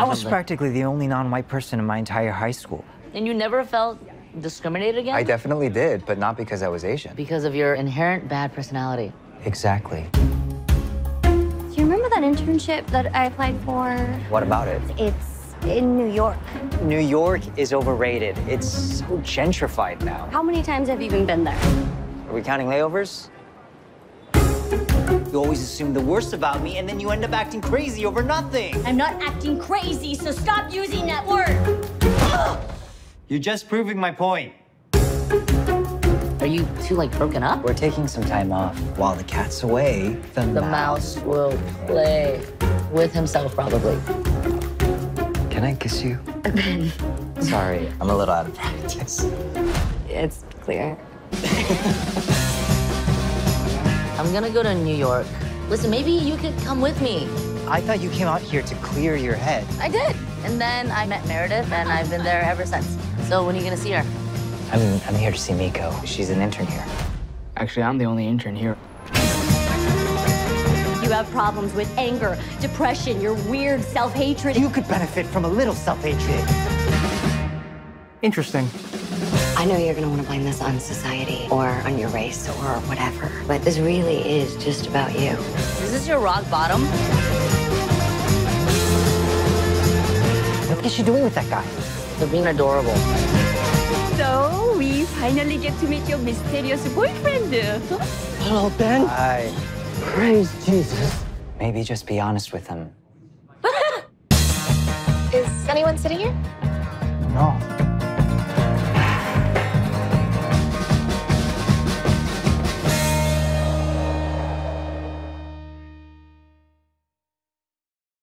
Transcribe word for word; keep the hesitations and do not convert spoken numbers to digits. I was something. Practically the only non-white person in my entire high school. And you never felt discriminated against? I definitely did, but not because I was Asian. Because of your inherent bad personality. Exactly. Do you remember that internship that I applied for? What about it? It's in New York. New York is overrated. It's so gentrified now. How many times have you even been there? Are we counting layovers? You always assume the worst about me, and then you end up acting crazy over nothing. I'm not acting crazy, so stop using that word. You're just proving my point. Are you two, like, broken up? We're taking some time off. While the cat's away, the, the mouse... mouse will play with himself, probably. Can I kiss you? Ben. Sorry, I'm a little out of practice. It's clear. I'm gonna go to New York. Listen, maybe you could come with me. I thought you came out here to clear your head. I did. And then I met Meredith, and I've been there ever since. So when are you gonna see her? I'm, I'm here to see Miko. She's an intern here. Actually, I'm the only intern here. You have problems with anger, depression, your weird self-hatred. You could benefit from a little self-hatred. Interesting. I know you're gonna wanna blame this on society or on your race or whatever, but this really is just about you. Is this your rock bottom? What is she doing with that guy? They're being adorable. So we finally get to meet your mysterious boyfriend. Hello, Ben. Hi. Praise Jesus. Maybe just be honest with him. Is anyone sitting here? No.